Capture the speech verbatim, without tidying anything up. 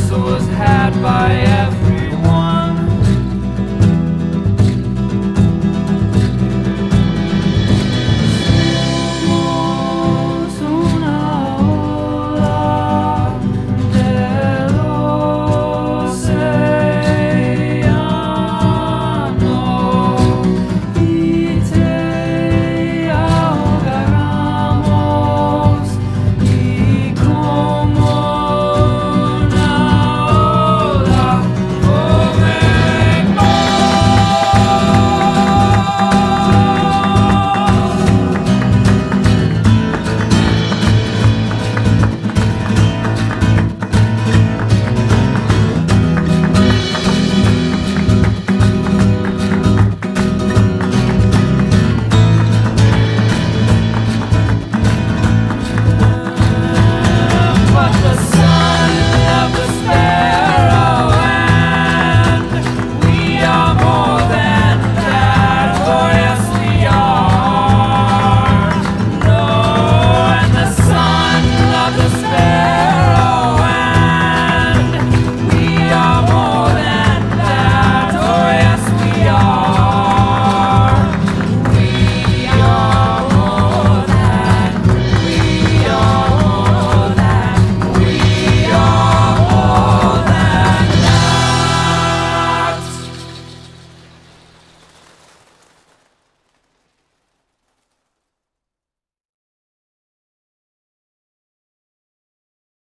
Castles had by every